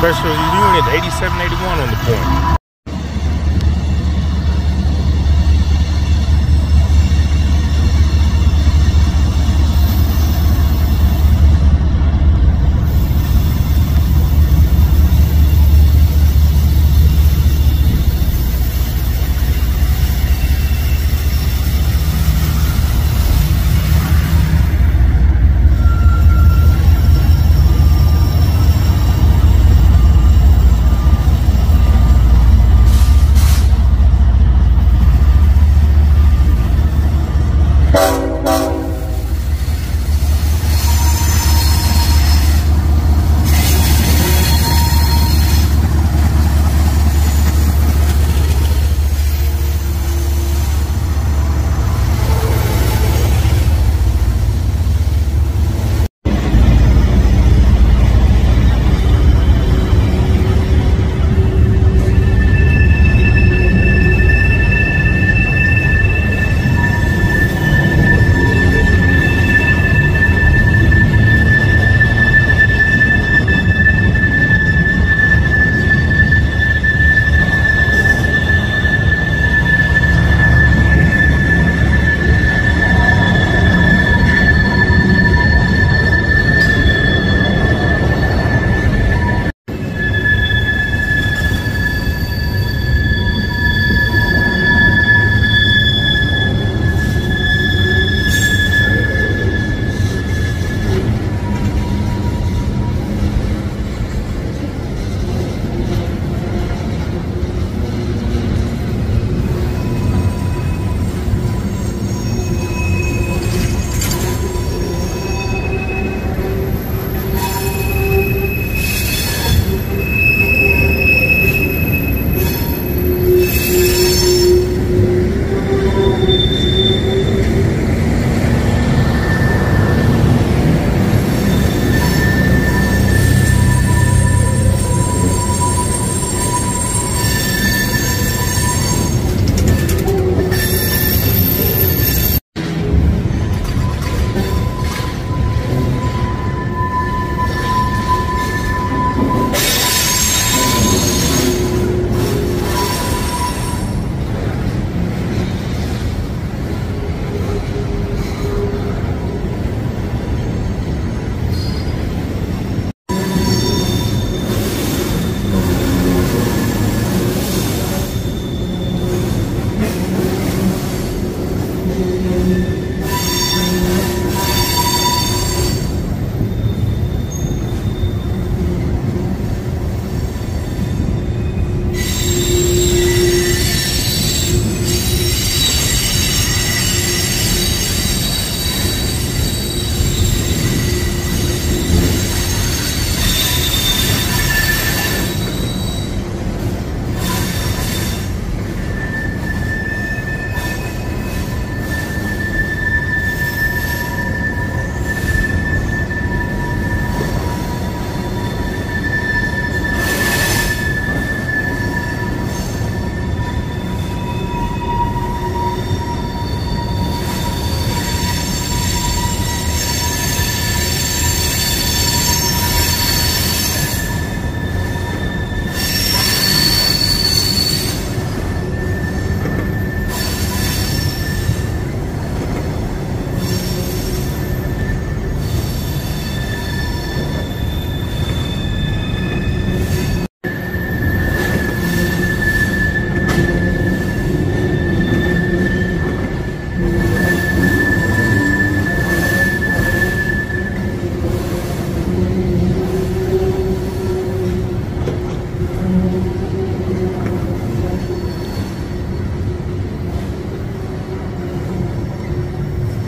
Special unit 8781 on the point.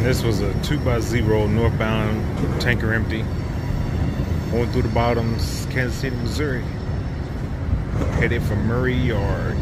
This was a 2x0 northbound, tanker empty. Going through the bottoms, Kansas City, Missouri. Headed for Murray Yard.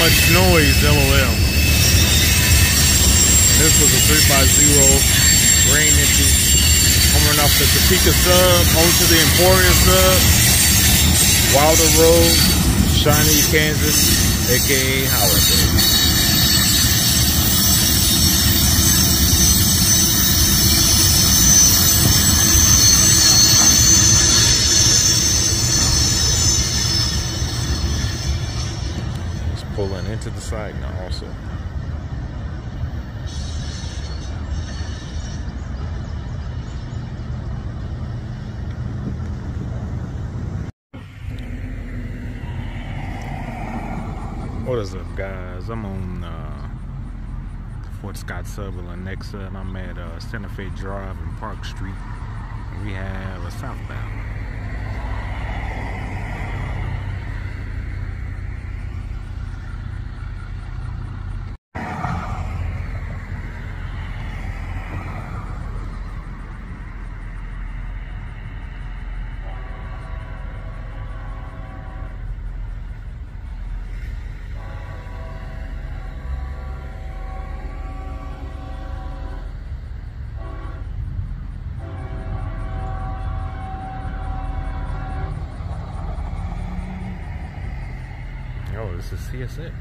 much noise, LOL. This was a 350 rain issue. Coming off the Topeka sub, onto the Emporia sub, Wilder Road, Shawnee, Kansas, aka Howard Bay. Pulling into the side now also. What is up, guys? I'm on the Fort Scott sub of Lenexa, and I'm at Santa Fe Drive and Park Street. And we have a southbound. Oh, this is CSX.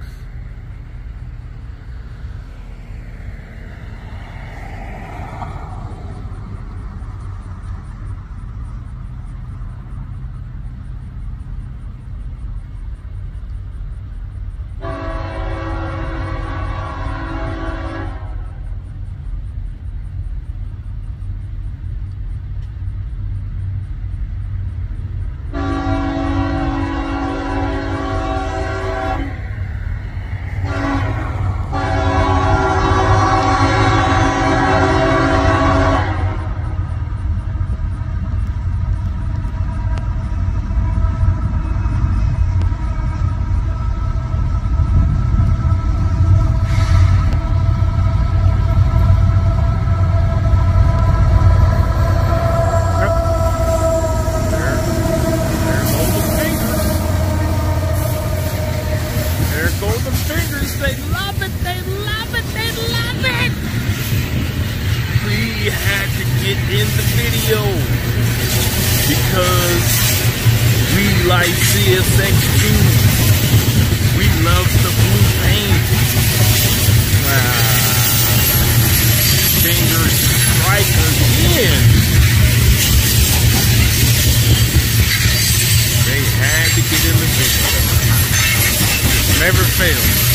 Never fails.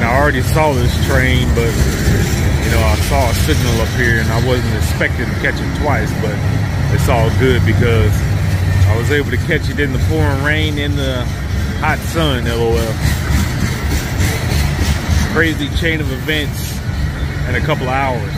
and I already saw this train, but you know, I saw a signal up here and I wasn't expecting to catch it twice, but it's all good because I was able to catch it in the pouring rain, in the hot sun, LOL. Crazy chain of events in a couple of hours.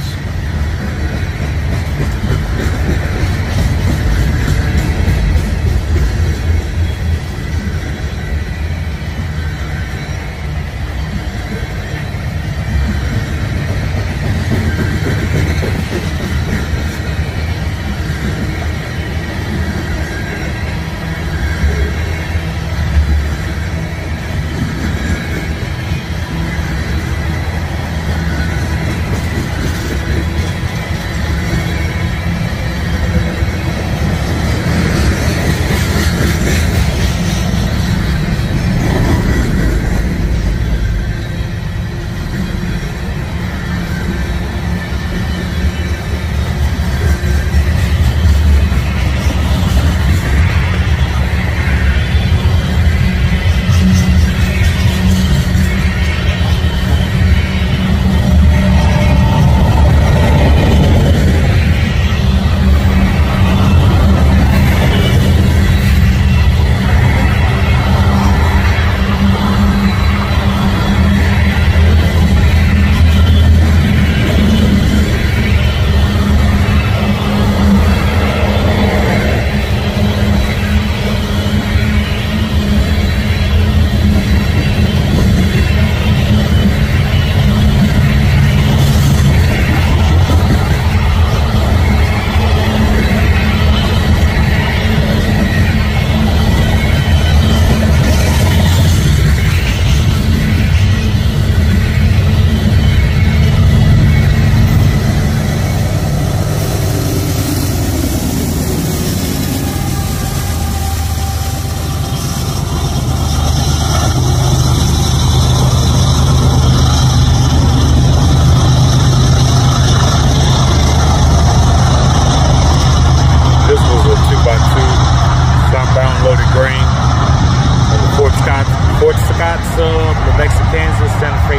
Fort Scott sub, Lenexa, Kansas, Santa Fe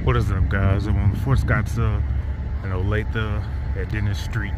Drive. What is up, guys? I'm on the Fort Scott sub in Olathe at Dennis Street.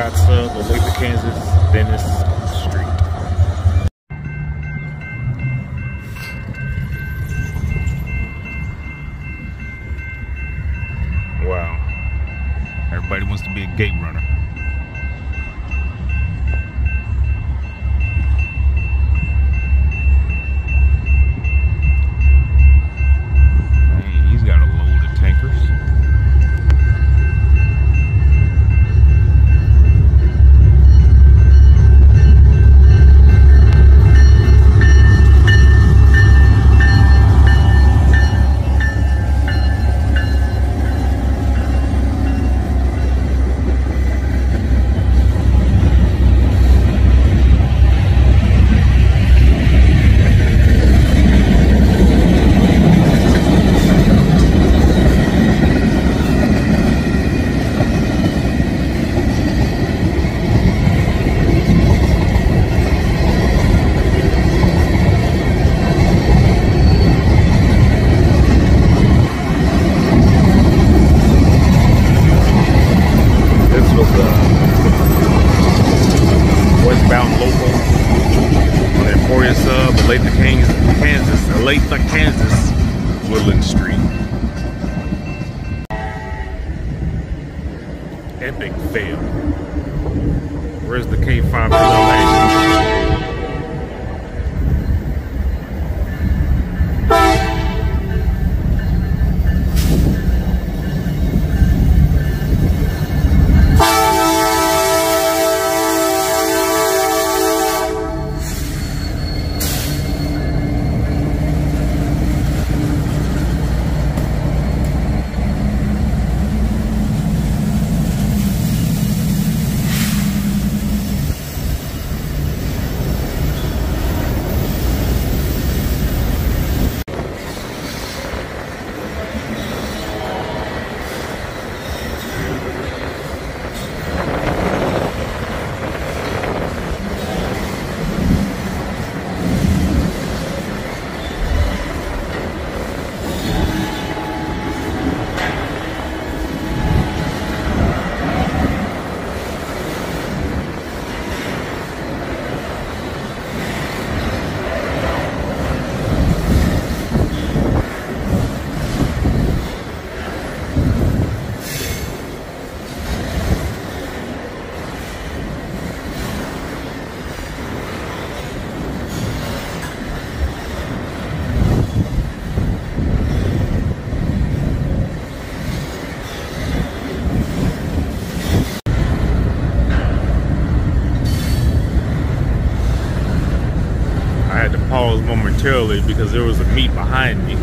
Scott sub, Olathe, Kansas, Dennis Street. Wow. Everybody wants to be a gate runner. Epic fail. Where's the K5 momentarily because there was a meat behind me.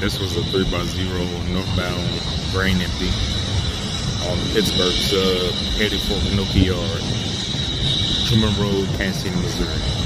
This was a 3x0 northbound grain empty on the Pittsburgh sub, headed for Murray Yard, Truman Road, Kansas City, Missouri.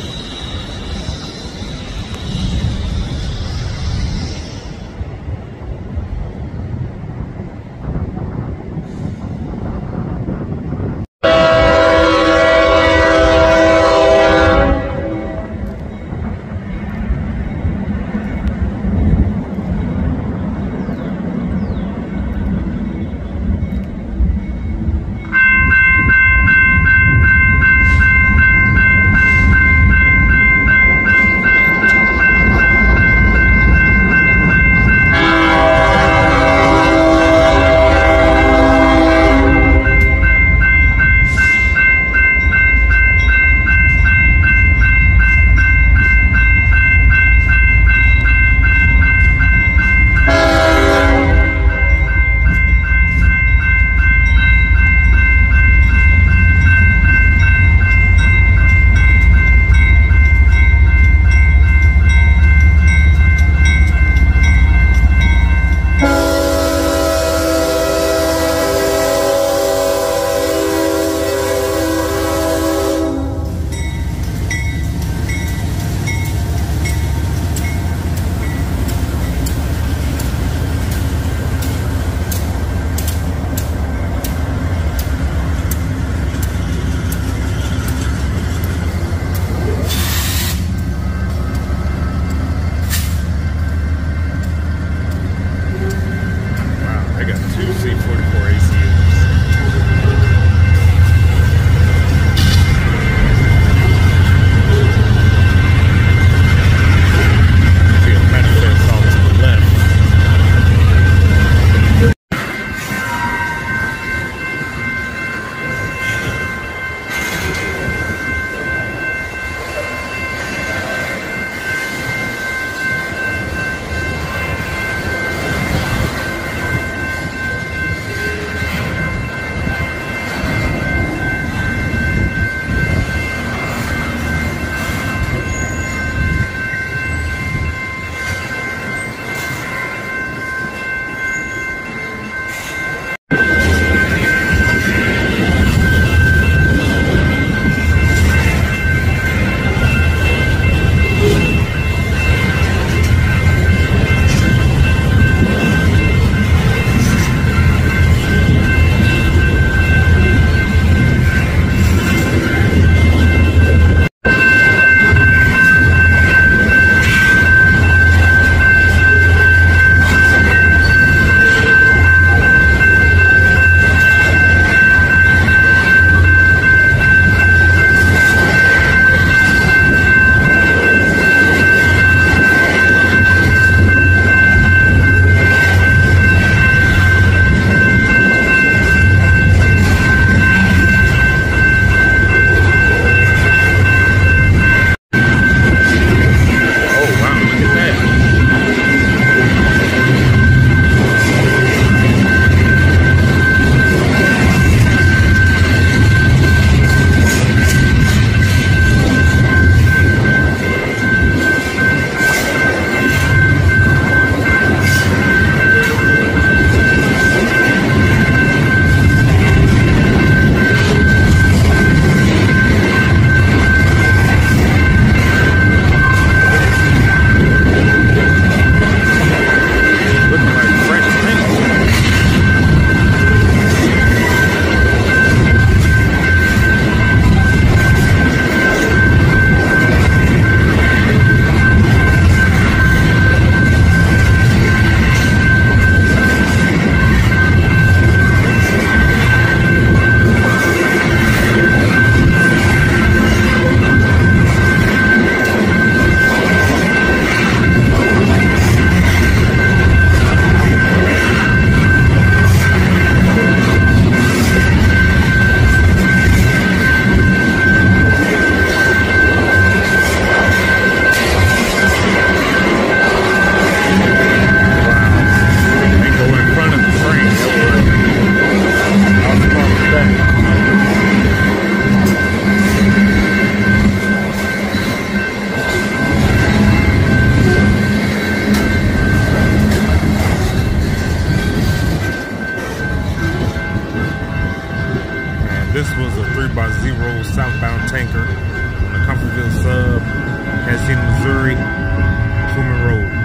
This was a 3x0 southbound tanker on the Comfortville sub, as in Missouri, Truman Road.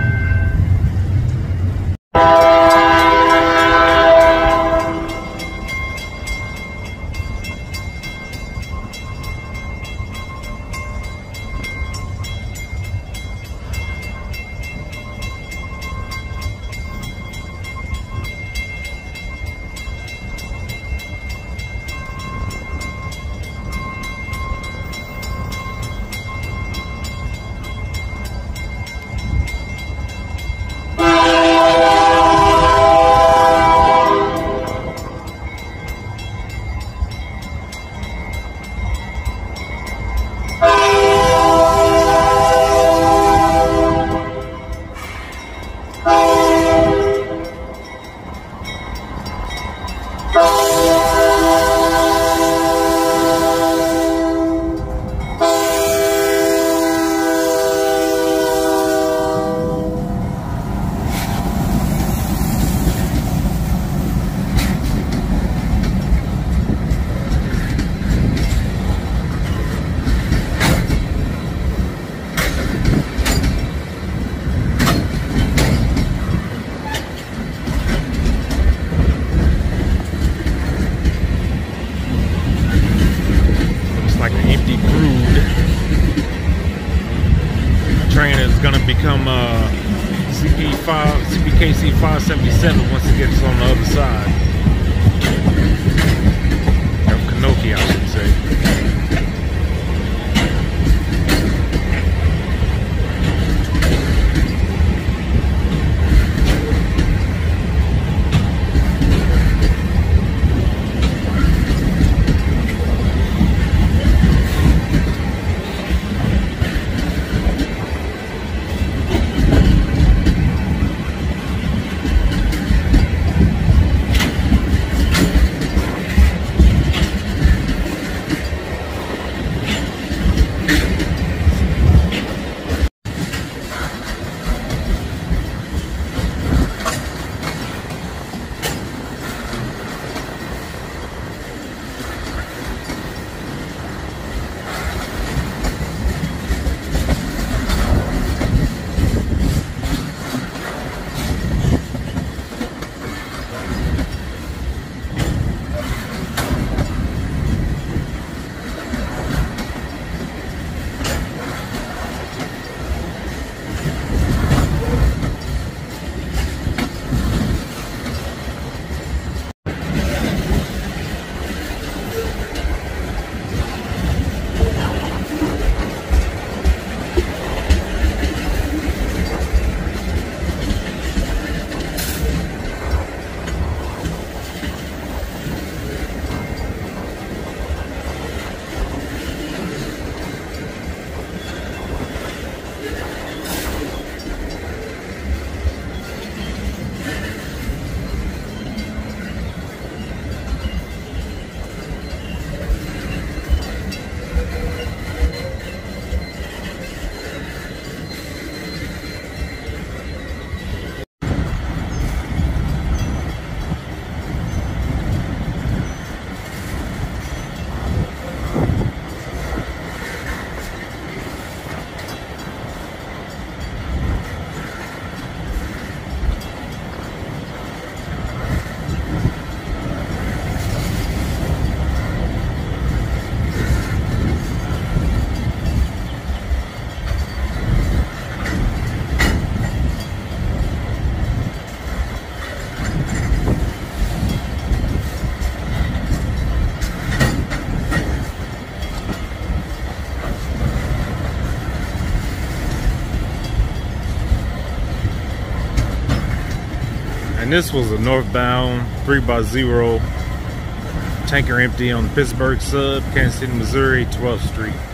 KC 577 once it gets on the other side. Of Kanoki, I should say. And this was a northbound 3x0 tanker empty on the Pittsburgh sub, Kansas City, Missouri, 12th Street.